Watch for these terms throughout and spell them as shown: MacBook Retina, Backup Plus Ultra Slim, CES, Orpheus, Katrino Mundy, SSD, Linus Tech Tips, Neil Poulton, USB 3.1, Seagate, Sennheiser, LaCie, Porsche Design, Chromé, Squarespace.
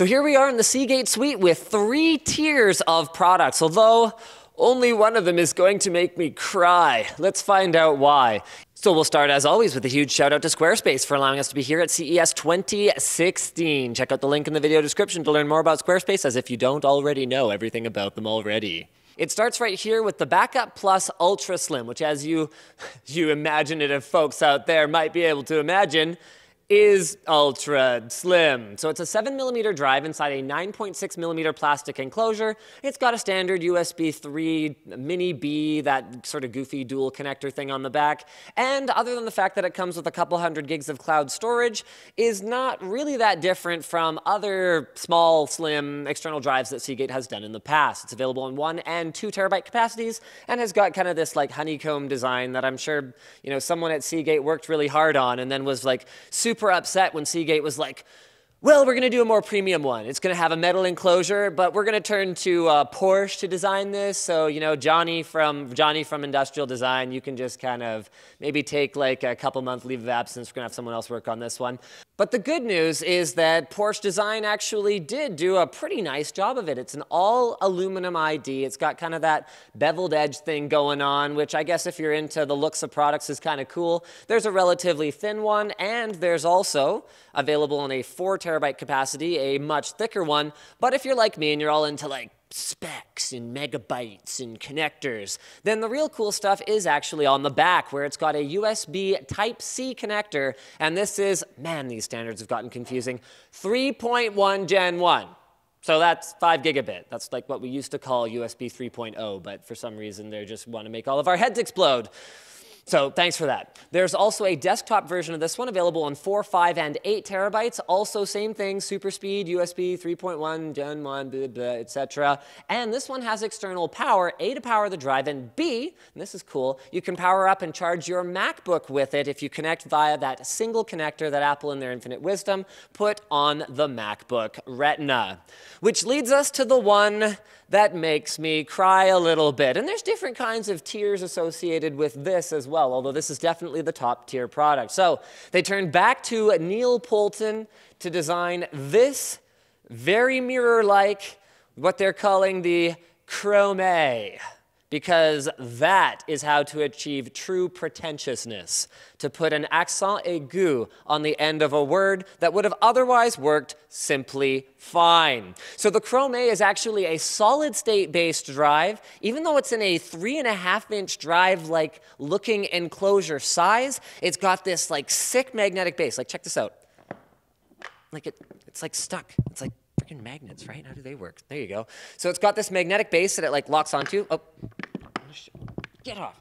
So here we are in the Seagate suite with 3 tiers of products, although only one of them is going to make me cry. Let's find out why. So we'll start, as always, with a huge shout out to Squarespace for allowing us to be here at CES 2016. Check out the link in the video description to learn more about Squarespace, as if you don't already know everything about them already. It starts right here with the Backup Plus Ultra Slim, which, as you imaginative folks out there might be able to imagine, is ultra slim. So it's a 7mm drive inside a 9.6mm plastic enclosure. It's got a standard USB 3 mini B, that sort of goofy dual connector thing on the back. And other than the fact that it comes with a couple hundred gigs of cloud storage, is not really that different from other small slim external drives that Seagate has done in the past. It's available in 1 and 2 terabyte capacities and has got kind of this like honeycomb design that I'm sure, you know, someone at Seagate worked really hard on and then was like super upset when Seagate was like, well, we're going to do a more premium one. It's going to have a metal enclosure, but we're going to turn to Porsche to design this. So, you know, Johnny from Industrial Design, you can just kind of maybe take like a couple month leave of absence. We're going to have someone else work on this one. But the good news is that Porsche Design actually did do a pretty nice job of it. It's an all aluminum ID. It's got kind of that beveled edge thing going on, which I guess if you're into the looks of products is kind of cool. There's a relatively thin one, and there's also available in a 4 terabyte capacity, a much thicker one. But if you're like me and you're all into like specs and megabytes and connectors, then the real cool stuff is actually on the back, where it's got a USB Type-C connector. And this is, man, these standards have gotten confusing, 3.1 Gen 1. So that's 5 gigabit. That's like what we used to call USB 3.0, but for some reason they just want to make all of our heads explode. So thanks for that. There's also a desktop version of this one available on 4, 5, and 8 terabytes. Also, same thing, super speed, USB 3.1, Gen 1, blah, blah, etc. And this one has external power, A, to power the drive, and B, and this is cool, you can power up and charge your MacBook with it if you connect via that single connector that Apple, in their infinite wisdom, put on the MacBook Retina. Which leads us to the one that makes me cry a little bit. And there's different kinds of tiers associated with this as well, although this is definitely the top tier product. So they turned back to Neil Poulton to design this very mirror-like, what they're calling the Chromé, because that is how to achieve true pretentiousness, to put an accent aigu on the end of a word that would have otherwise worked simply fine. So the Chromé is actually a solid-state-based drive. Even though it's in a 3.5-inch drive-like looking enclosure size, it's got this like sick magnetic base. Like, check this out. Like it's like stuck. It's like freaking magnets, right? How do they work? There you go. So it's got this magnetic base that it like locks onto. Oh, get off.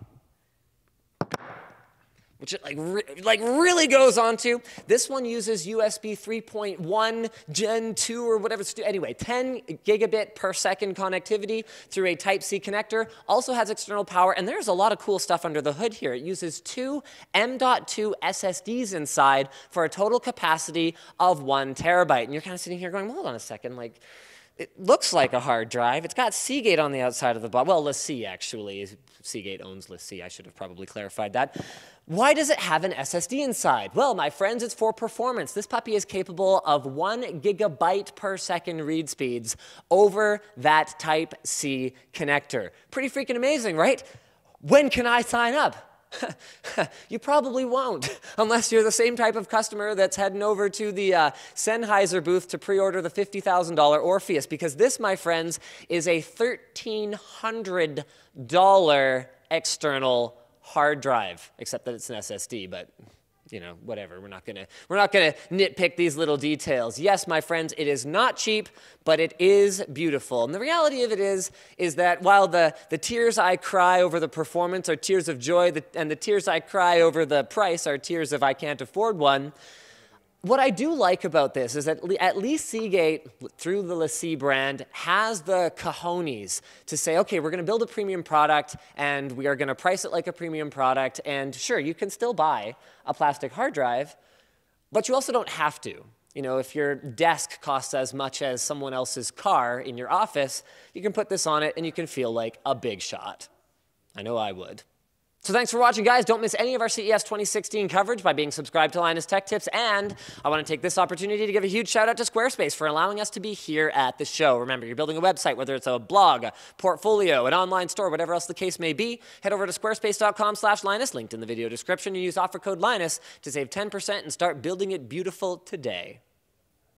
Which it like really goes onto. This one uses USB 3.1 Gen 2 or whatever. Anyway, 10 gigabit per second connectivity through a Type-C connector. Also has external power, and there's a lot of cool stuff under the hood here. It uses 2 M.2 SSDs inside for a total capacity of 1 terabyte. And you're kind of sitting here going, well, hold on a second, like, it looks like a hard drive. It's got Seagate on the outside of the box. Well, LaCie, actually. Seagate owns LaCie. I should have probably clarified that. Why does it have an SSD inside? Well, my friends, it's for performance. This puppy is capable of 1 gigabyte per second read speeds over that Type-C connector. Pretty freaking amazing, right? When can I sign up? You probably won't, unless you're the same type of customer that's heading over to the Sennheiser booth to pre-order the $50,000 Orpheus, because this, my friends, is a $1,300 external hard drive, except that it's an SSD, but you know, whatever. We're not gonna nitpick these little details. Yes, my friends, it is not cheap, but it is beautiful. And the reality of it is that while the tears I cry over the performance are tears of joy, and the tears I cry over the price are tears of I can't afford one, what I do like about this is that at least Seagate, through the LaCie brand, has the cojones to say, okay, we're going to build a premium product, and we are going to price it like a premium product. And sure, you can still buy a plastic hard drive, but you also don't have to. You know, if your desk costs as much as someone else's car in your office, you can put this on it, and you can feel like a big shot. I know I would. So thanks for watching, guys. Don't miss any of our CES 2016 coverage by being subscribed to Linus Tech Tips. And I want to take this opportunity to give a huge shout out to Squarespace for allowing us to be here at the show. Remember, you're building a website, whether it's a blog, a portfolio, an online store, whatever else the case may be. Head over to squarespace.com/Linus, linked in the video description, and use offer code Linus to save 10% and start building it beautiful today.